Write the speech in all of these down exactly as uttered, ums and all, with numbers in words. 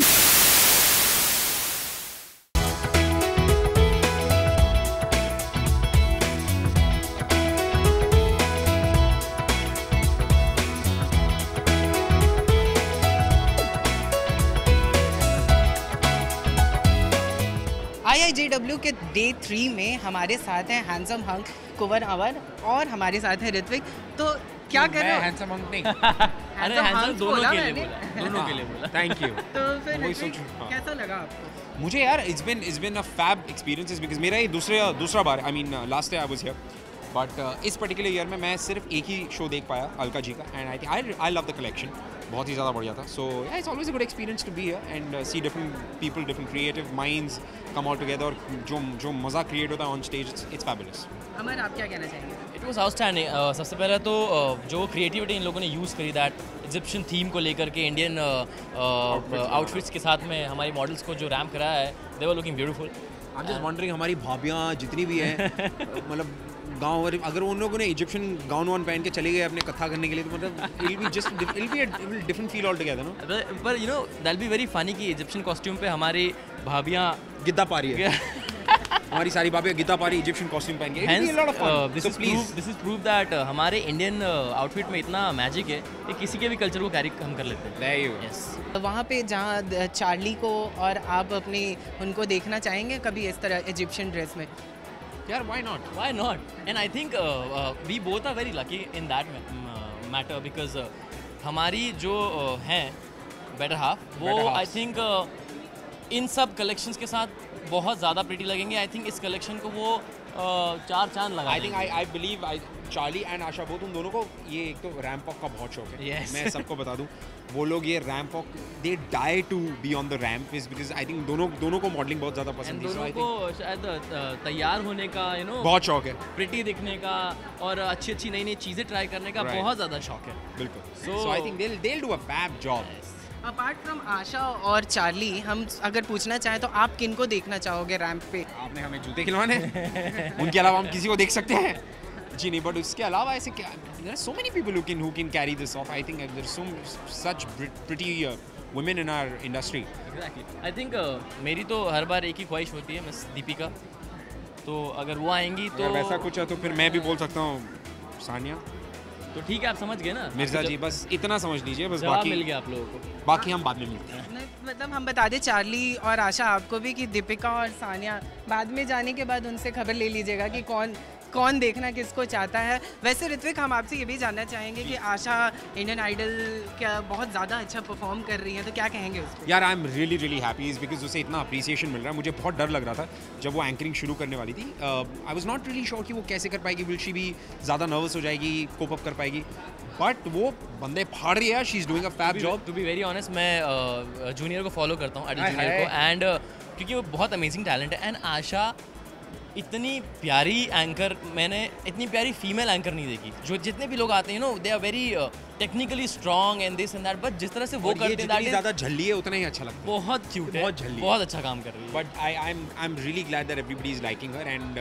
I I J W के day three में हमारे साथ हैं हैंडसम हंक कुंवर अमर और हमारे साथ हैं रित्विक। तो क्या कर रहे हो? हैंडसम हंक नहीं अरे हैंडसम दोनों के लिए बोला, दोनों के लिए बोला। Thank you. तो फिर रित्विक कैसा लगा आपको? मुझे यार it's been it's been a fab experience because मेरा ये दूसरा दूसरा बार I mean last year I was here but इस पर्टिकुलर ईयर में मैं सिर्फ एक ही शो देख पाया अलका जी का and I think I love the collection, बहुत ही ज़्यादा बढ़िया था। So it's always a good experience to be here and see different people, different creative minds come out together और जो जो मज़ा क्रिएट होता है on stage, it's fabulous. Amar, आप क्या कहना चाहेंगे? It was outstanding. सबसे पहले तो uh, जो क्रिएटिविटी इन लोगों ने यूज़ करी दैट इजिप्शियन थीम को लेकर के इंडियन आउटफिट्स के साथ में हमारी मॉडल्स को जो रैम्प कराया है, they were looking beautiful. I am just wondering हमारी भाभियाँ जितनी भी हैं मतलब गाँव, और अगर उन लोगों ने इजिप्शियन गाउन वाउन पहन के चले गए अपने कथा करने के लिए तो मतलब it be just it be a different feel all together ना। पर you know that be very funny कि इजिप्शियन कॉस्ट्यूम पे हमारी भाभियाँ गिद्दा पा रही है हमारी सारी भाभी गिद्दा पारी इजिप्शियन कॉस्ट्यूम पहन के। दिस इज प्रूफ दैट हमारे इंडियन आउटफिट uh, में इतना मैजिक है कि किसी के भी कल्चर को कैरी हम कर लेते हैं। yes. वहाँ पे जहाँ चार्ली को और आप अपने उनको देखना चाहेंगे कभी इस तरह इजिप्शियन ड्रेस में? यार why not, why not. And I think we both are very lucky in that matter because हमारी जो uh, हैं बेटर हाफ, वो आई थिंक uh, इन सब कलेक्शंस के साथ बहुत ज़्यादा प्रिटी लगेंगे। आई थिंक इस कलेक्शन को वो uh, चार चांद लगा। I think I I believe I Charlie and Asha both, उन दोनों को ये एक तो रैंप वॉक का बहुत शौक है। yes. मैं सबको बता दूं वो लोग ये ramp walk they die to be on the ramp is because I think दोनों दोनों को मॉडलिंग बहुत ज़्यादा पसंद है। दोनों को शायद तैयार होने का यू you नो know, बहुत शौक है, प्रिटी दिखने का और अच्छी अच्छी नई नई चीज़ें ट्राई करने का right. बहुत ज़्यादा शौक है। बिल्कुल। So I think they will do a fab job. Apart from Asha और चार्ली, हम अगर पूछना चाहें तो आप किनको देखना चाहोगे रैंप पे? आपने हमें जूते खिलवाने उनके अलावा हम किसी को देख सकते हैं? जी नहीं, बट उसके अलावा ऐसे क्या, so many people who can who can carry this off. I think there so such pretty women in our industry. Exactly. I think मेरी तो हर बार एक ही ख्वाहिश होती है, मिस दीपिका। तो अगर वो आएंगी तो वैसा कुछ है तो फिर मैं भी बोल सकता हूँ सानिया। तो ठीक है, आप समझ गए ना मिर्जा जी, बस इतना समझ लीजिए, बस बाकी मिल गया आप लोगों को, बाकी हम बाद में मिलते हैं। मतलब हम बता दें चार्ली और आशा आपको भी कि दीपिका और सानिया बाद में जाने के बाद उनसे खबर ले लीजिएगा कि कौन कौन देखना किसको चाहता है। वैसे ऋत्विक, हम आपसे ये भी जानना चाहेंगे कि आशा इंडियन आइडल क्या बहुत ज़्यादा अच्छा परफॉर्म कर रही है, तो क्या कहेंगे उसको? यार I am really really happy is because उसे इतना अप्रिसिएशन मिल रहा है। मुझे बहुत डर लग रहा था जब वो एंकरिंग शुरू करने वाली थी। I was not really sure कि वो कैसे कर पाएगी, विल शी भी ज़्यादा नर्वस हो जाएगी, कोप अप कर पाएगी, बट वो बंदे फाड़ रही है। She is doing a fab job. To be very honest, मैं जूनियर को फॉलो करता हूँ, आइडल जूनियर को, एंड क्योंकि वो बहुत अमेजिंग टैलेंट है। एंड आशा इतनी प्यारी एंकर, मैंने इतनी प्यारी फीमेल एंकर नहीं देखी। जो जितने भी लोग आते हैं no they are very technically strong and this and that, but जिस तरह से वो करते हैं जितनी ज़्यादा झल्ली है उतना ही अच्छा लगता है। बहुत क्यूट है, बहुत झल्ली, बहुत अच्छा काम कर रही है। But I I am I am really glad that everybody is liking her and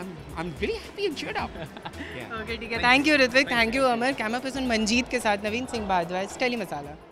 I'm I'm very happy and cheered up. Okay, ठीक है, thank you Ritwik, thank you Amar. Camera person Manjeet के साथ नवीन सिंह भारद्वाज, टेली मसाला।